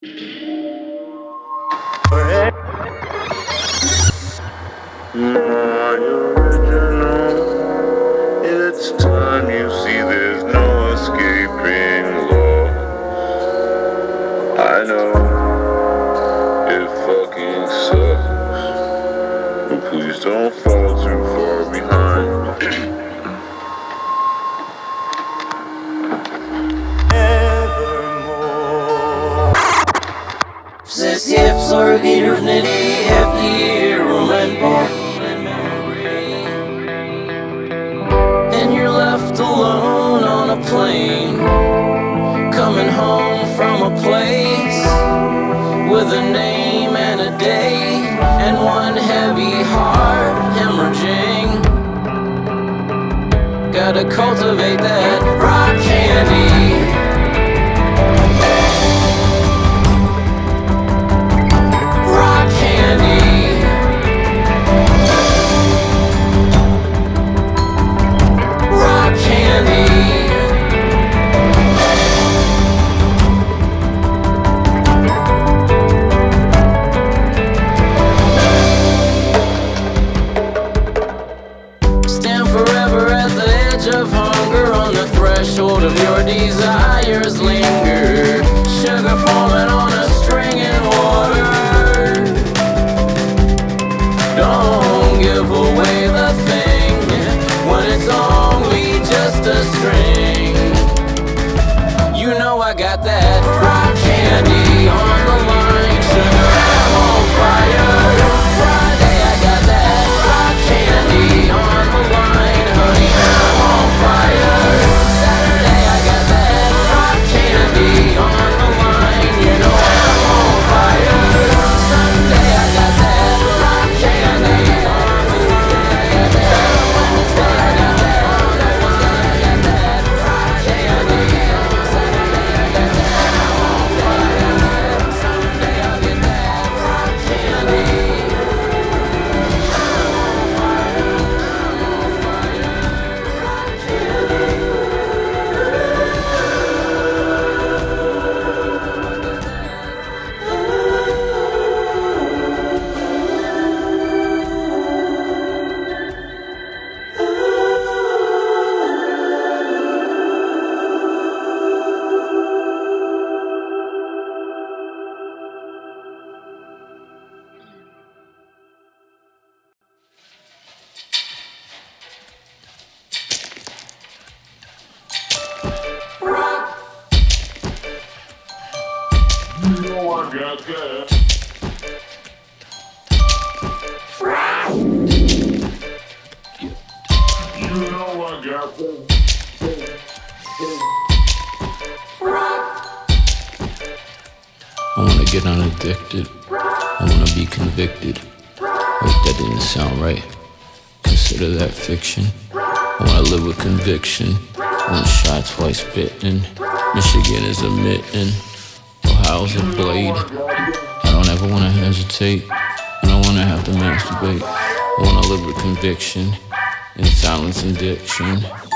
Original. It's time you see there's no escaping love. I know it fucking sucks, but please don't fall too far behind. Все сорги ревнили, every remember, and you're left alone on a plane, coming home from a place with a name and a day, and one heavy heart hemorrhaging. Gotta cultivate that rock candy. Of hunger on the threshold of your desires linger. Sugar falling on a string in water. Don't give away the thing when it's only just a string. You know I got that rock candy on the line. Sugar, I'm on fire. Friday, I got that rock candy on the line. Honey, I'm on fire. Saturday, I got that rock candy on the line. You know I'm on fire. Sunday, I got that rock candy on the line. I got that Wednesday, I got that on the line. I got that rock candy. Saturday, I got that on fire. Sunday, I get that rock candy. I wanna get unaddicted. I wanna be convicted. Wait, that didn't sound right. Consider that fiction. I wanna live with conviction. One shot, twice bitten. Michigan is a mitten. Ohio's a blade. I don't ever wanna hesitate. I don't wanna have to masturbate. I wanna live with conviction. In silence and diction.